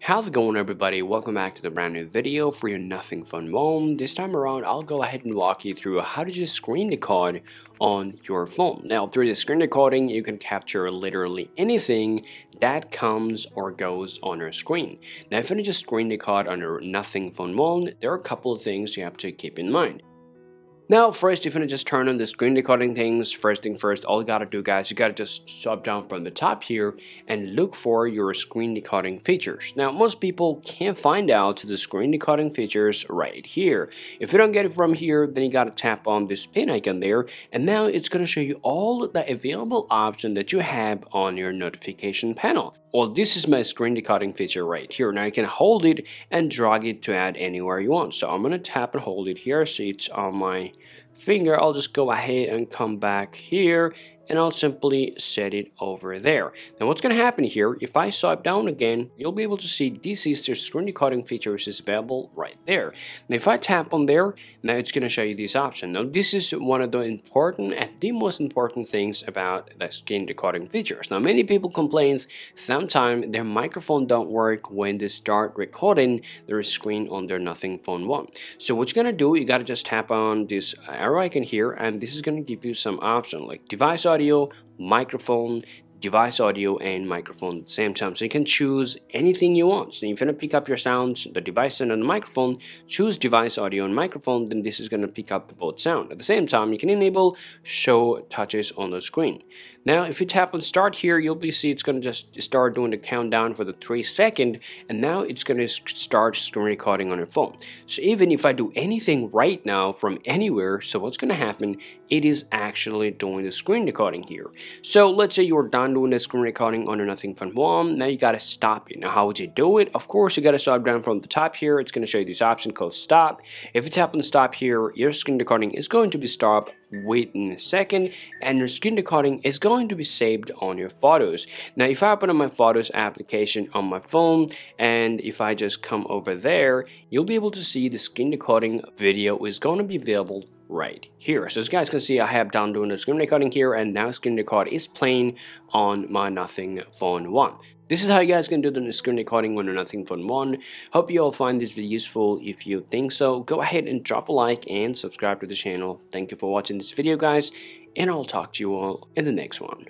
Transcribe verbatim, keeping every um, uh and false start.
How's it going, everybody? Welcome back to the brand new video for your Nothing Phone (one). This time around, I'll go ahead and walk you through how to just screen record on your phone. Now, through the screen recording, you can capture literally anything that comes or goes on your screen. Now, if you just screen record on your Nothing Phone (one), there are a couple of things you have to keep in mind. Now, first, if you just turn on the screen recording things, first thing first, all you gotta do, guys, you gotta just swap down from the top here and look for your screen recording features. Now, most people can't find out the screen recording features right here. If you don't get it from here, then you gotta tap on this pin icon there, and now it's gonna show you all the available options that you have on your notification panel. Well, this is my screen recording feature right here. Now you can hold it and drag it to add anywhere you want. So I'm gonna tap and hold it here so it's on my finger. I'll just go ahead and come back here and I'll simply set it over there. Now what's gonna happen here, if I swipe down again, you'll be able to see this is the screen recording feature which is available right there. Now if I tap on there, now it's gonna show you this option. Now this is one of the important and the most important things about the screen recording features. Now many people complain sometimes their microphone don't work when they start recording their screen on their Nothing Phone (one). So what you're gonna do, you gotta just tap on this arrow icon here, and this is gonna give you some option like device audio, Audio, microphone, device audio, and microphone at the same time. So you can choose anything you want. So if you want to pick up your sounds, the device and the microphone, choose device audio and microphone, then this is going to pick up both sound. At the same time, you can enable show touches on the screen. Now, if you tap on start here, you'll be see it's going to just start doing the countdown for the three second, and now it's going to start screen recording on your phone. So even if I do anything right now from anywhere, so what's going to happen, it is actually doing the screen recording here. So let's say you're done doing the screen recording on your Nothing Phone (one). Now you got to stop it. Now how would you do it? Of course, you got to swipe down from the top here. It's going to show you this option called stop. If you tap on stop here, your screen recording is going to be stopped within a second, and your screen recording is going to be saved on your photos. Now if I open up my photos application on my phone, and if I just come over there, you'll be able to see the screen recording video is going to be available right here. So as you guys can see, I have done doing the screen recording here, and now screen record is playing on my Nothing Phone (one). This is how you guys can do the screen recording on your Nothing Phone (one). Hope you all find this video useful. If you think so, go ahead and drop a like and subscribe to the channel. Thank you for watching this video, guys, and I'll talk to you all in the next one.